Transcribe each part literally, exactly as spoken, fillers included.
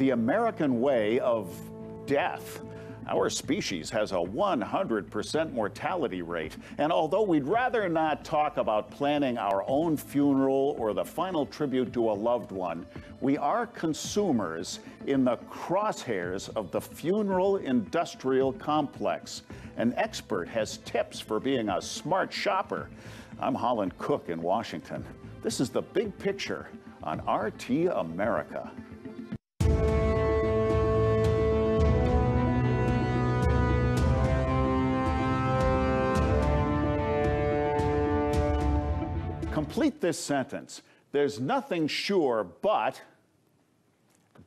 the American way of death. Our species has a one hundred percent mortality rate, and although we'd rather not talk about planning our own funeral or the final tribute to a loved one, we are consumers in the crosshairs of the funeral industrial complex. An expert has tips for being a smart shopper. I'm Holland Cook in Washington. This is The Big Picture on R T America. Complete this sentence. There's nothing sure but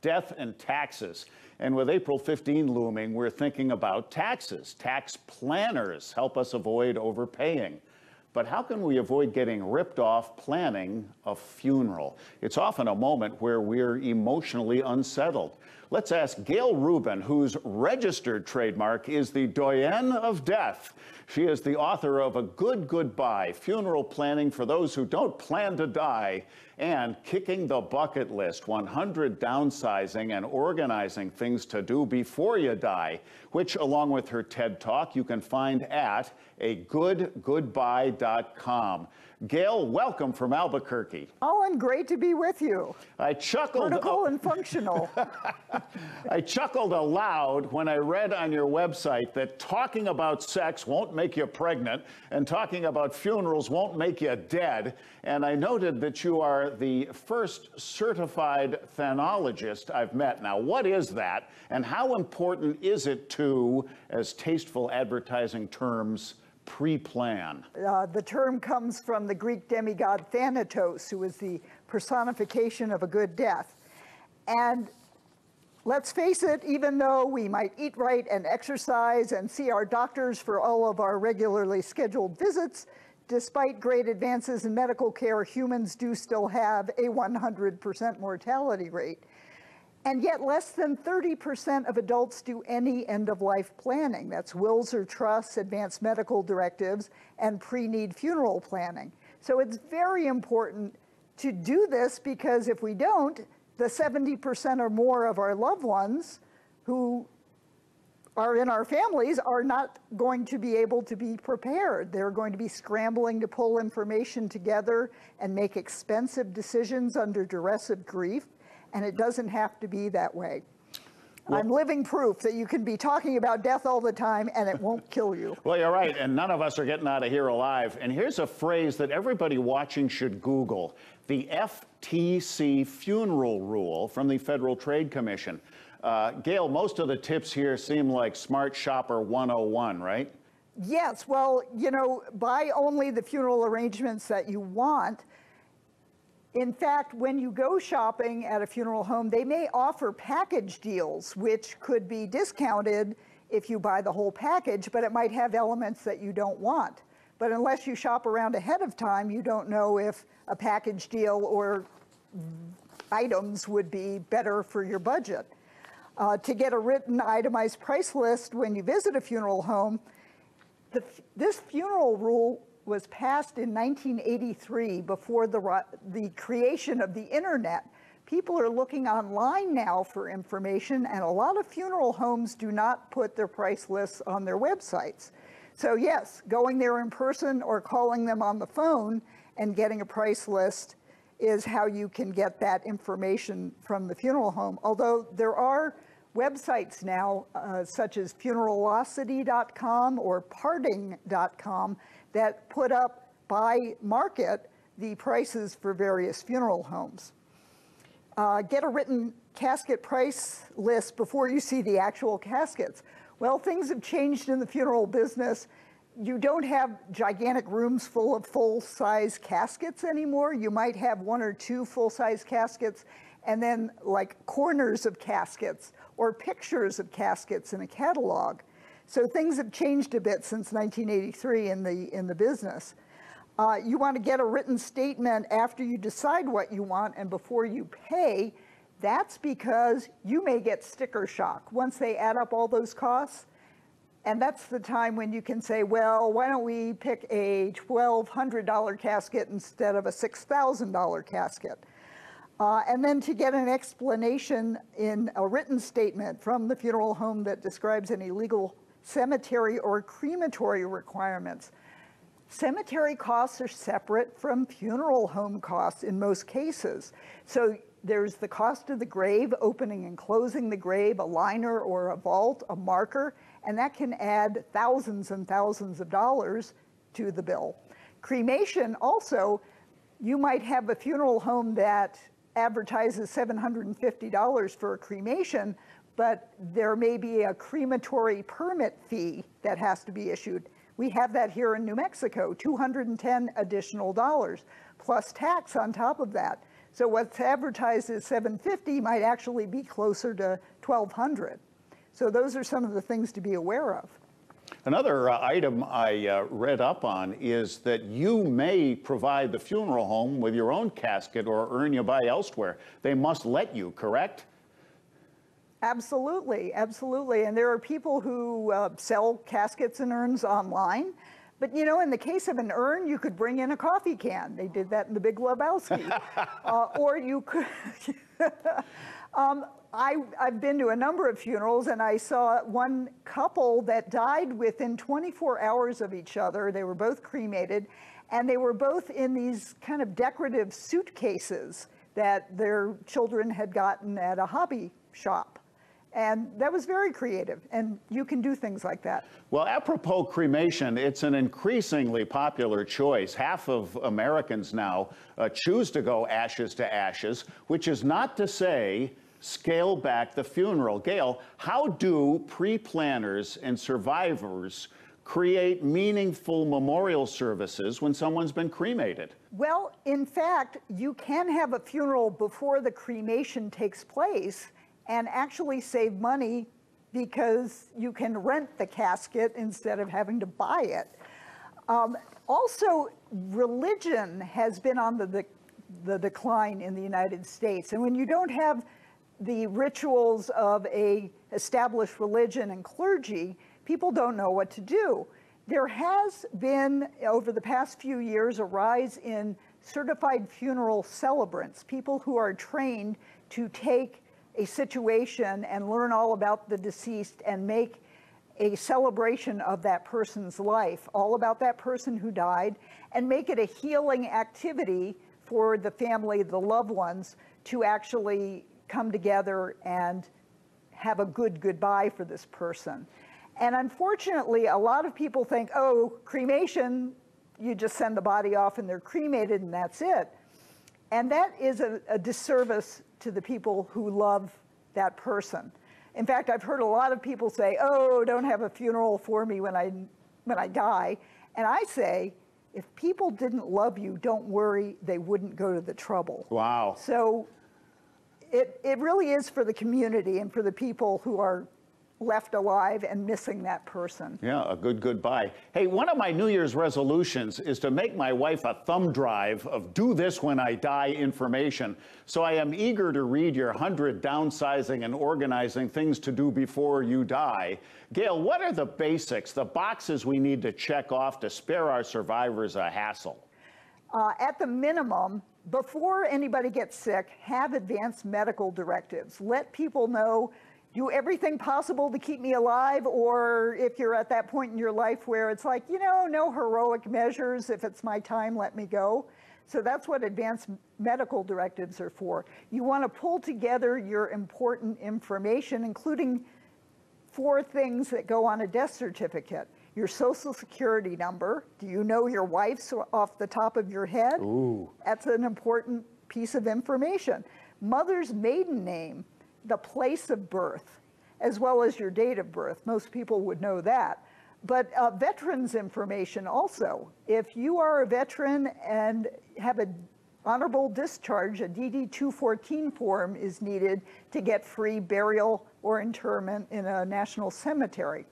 death and taxes. And with April fifteenth looming, we're thinking about taxes. Tax planners help us avoid overpaying. But how can we avoid getting ripped off planning a funeral? It's often a moment where we're emotionally unsettled. Let's ask Gail Rubin, whose registered trademark is the doyenne of death. She is the author of A Good Goodbye, Funeral Planning for Those Who Don't Plan to Die, and Kicking the Bucket List, one hundred Downsizing and Organizing Things to Do Before You Die, which, along with her TED Talk, you can find at a good goodbye dot com. Gail, welcome from Albuquerque. Holland, great to be with you. I chuckled. Vertical and functional. I chuckled aloud when I read on your website that talking about sex won't make you pregnant and talking about funerals won't make you dead. And I noted that you are the first certified thanologist I've met. Now, what is that, and how important is it to, as tasteful advertising terms, pre-plan? Uh, the term comes from the Greek demigod Thanatos, who is the personification of a good death. And let's face it, even though we might eat right and exercise and see our doctors for all of our regularly scheduled visits, despite great advances in medical care, humans do still have a one hundred percent mortality rate. And yet less than thirty percent of adults do any end-of-life planning. That's wills or trusts, advanced medical directives, and pre-need funeral planning. So it's very important to do this, because if we don't, the seventy percent or more of our loved ones who are in our families are not going to be able to be prepared. They're going to be scrambling to pull information together and make expensive decisions under duress of grief. And it doesn't have to be that way. Well, I'm living proof that you can be talking about death all the time and it won't kill you. Well, you're right, and none of us are getting out of here alive. And here's a phrase that everybody watching should Google: the F T C funeral rule from the Federal Trade Commission. Uh, Gail, most of the tips here seem like Smart Shopper one oh one, right? Yes, well, you know, buy only the funeral arrangements that you want. In fact, when you go shopping at a funeral home, they may offer package deals, which could be discounted if you buy the whole package, but it might have elements that you don't want. But unless you shop around ahead of time, you don't know if a package deal or items would be better for your budget. Uh, to get a written itemized price list when you visit a funeral home, the, this funeral rule was passed in nineteen eighty-three, before the, the creation of the internet. People are looking online now for information, and a lot of funeral homes do not put their price lists on their websites. So yes, going there in person or calling them on the phone and getting a price list is how you can get that information from the funeral home. Although there are websites now, uh, such as funeralocity dot com or parting dot com, that put up by market the prices for various funeral homes. Uh, get a written casket price list before you see the actual caskets. Well, things have changed in the funeral business. You don't have gigantic rooms full of full-size caskets anymore. You might have one or two full-size caskets, and then like corners of caskets or pictures of caskets in a catalog. So things have changed a bit since nineteen eighty-three in the, in the business. Uh, you want to get a written statement after you decide what you want and before you pay. That's because you may get sticker shock once they add up all those costs. And that's the time when you can say, well, why don't we pick a twelve hundred dollar casket instead of a six thousand dollar casket? Uh, and then to get an explanation in a written statement from the funeral home that describes any legal cemetery or crematory requirements. Cemetery costs are separate from funeral home costs in most cases. So there's the cost of the grave, opening and closing the grave, a liner or a vault, a marker, and that can add thousands and thousands of dollars to the bill. Cremation also, you might have a funeral home that advertises seven hundred fifty dollars for a cremation, but there may be a crematory permit fee that has to be issued. We have that here in New Mexico, two hundred ten additional dollars, plus tax on top of that. So what's advertised as seven hundred fifty dollars might actually be closer to twelve hundred dollars. So those are some of the things to be aware of. Another uh, item I uh, read up on is that you may provide the funeral home with your own casket or urn you buy elsewhere. They must let you, correct? Absolutely, absolutely. And there are people who uh, sell caskets and urns online. But, you know, in the case of an urn, you could bring in a coffee can. They did that in the Big Lebowski. uh, or you could... um, I, I've been to a number of funerals, and I saw one couple that died within twenty-four hours of each other. They were both cremated, and they were both in these kind of decorative suitcases that their children had gotten at a hobby shop. And that was very creative, and you can do things like that. Well, apropos cremation, it's an increasingly popular choice. Half of Americans now uh, choose to go ashes to ashes, which is not to say scale back the funeral. Gail, how do pre-planners and survivors create meaningful memorial services when someone's been cremated? Well, in fact, you can have a funeral before the cremation takes place and actually save money because you can rent the casket instead of having to buy it. Um, also, religion has been on the, the, the decline in the United States. And when you don't have the rituals of a established religion and clergy, people don't know what to do. There has been, over the past few years, a rise in certified funeral celebrants, people who are trained to take a situation and learn all about the deceased and make a celebration of that person's life, all about that person who died, and make it a healing activity for the family, the loved ones, to actually come together and have a good goodbye for this person. And unfortunately, a lot of people think, oh, cremation, you just send the body off and they're cremated and that's it. And that is a, a disservice to the people who love that person. In fact, I've heard a lot of people say, oh, don't have a funeral for me when I, when I die. And I say, if people didn't love you, don't worry, they wouldn't go to the trouble. Wow. So it, it really is for the community and for the people who are left alive and missing that person. Yeah, a good goodbye. Hey, one of my New Year's resolutions is to make my wife a thumb drive of do this when I die information. So I am eager to read your one hundred downsizing and organizing things to do before you die. Gail, what are the basics, the boxes we need to check off to spare our survivors a hassle? Uh, at the minimum, before anybody gets sick, have advanced medical directives. Let people know, do everything possible to keep me alive, or if you're at that point in your life where it's like, you know, no heroic measures, if it's my time, let me go. So that's what advanced medical directives are for. You want to pull together your important information, including four things that go on a death certificate. Your social security number. Do you know your wife's off the top of your head? Ooh. That's an important piece of information. Mother's maiden name. The place of birth, as well as your date of birth. Most people would know that. But uh, veterans information also. If you are a veteran and have an honorable discharge, a D D two fourteen form is needed to get free burial or interment in a national cemetery.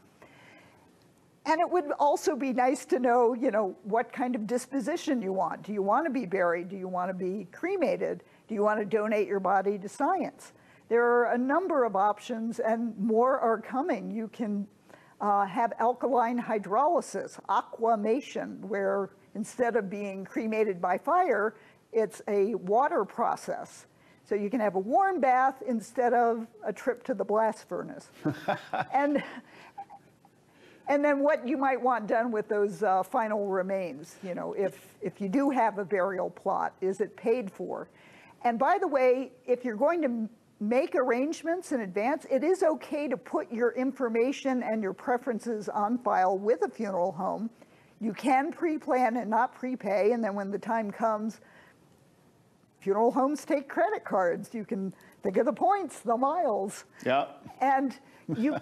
And it would also be nice to know, you know, what kind of disposition you want. Do you want to be buried? Do you want to be cremated? Do you want to donate your body to science? There are a number of options, and more are coming. You can uh, have alkaline hydrolysis, aquamation, where instead of being cremated by fire, it's a water process. So you can have a warm bath instead of a trip to the blast furnace. and and then what you might want done with those uh, final remains, you know, if, if you do have a burial plot, is it paid for? And by the way, if you're going to make arrangements in advance, it is okay to put your information and your preferences on file with a funeral home. You can pre-plan and not prepay, and then when the time comes, funeral homes take credit cards. You can think of the points, the miles. Yeah. And you.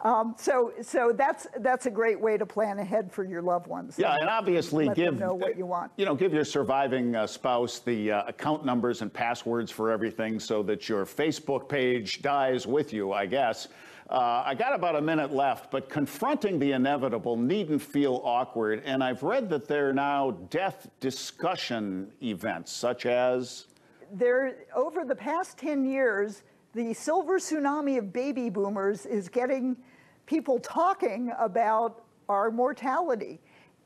um, so, so that's that's a great way to plan ahead for your loved ones. Yeah, so and obviously let give them know what you want. You know, give your surviving uh, spouse the uh, account numbers and passwords for everything, so that your Facebook page dies with you, I guess. Uh, I got about a minute left, but confronting the inevitable needn't feel awkward. And I've read that there are now death discussion events, such as? There, over the past ten years, the silver tsunami of baby boomers is getting people talking about our mortality.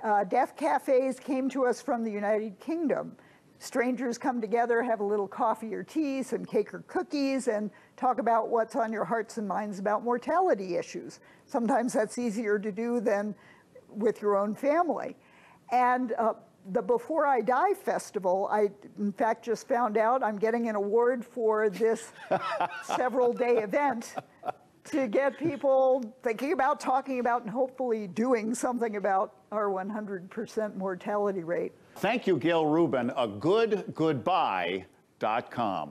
Uh, death cafes came to us from the United Kingdom. Strangers come together, have a little coffee or tea, some cake or cookies, and talk about what's on your hearts and minds about mortality issues. Sometimes that's easier to do than with your own family. And uh, the Before I Die Festival, I in fact just found out I'm getting an award for this several day event to get people thinking about, talking about, and hopefully doing something about our one hundred percent mortality rate. Thank you, Gail Rubin, a good goodbye dot com.